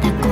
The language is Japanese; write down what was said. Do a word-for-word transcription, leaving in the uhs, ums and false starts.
たこと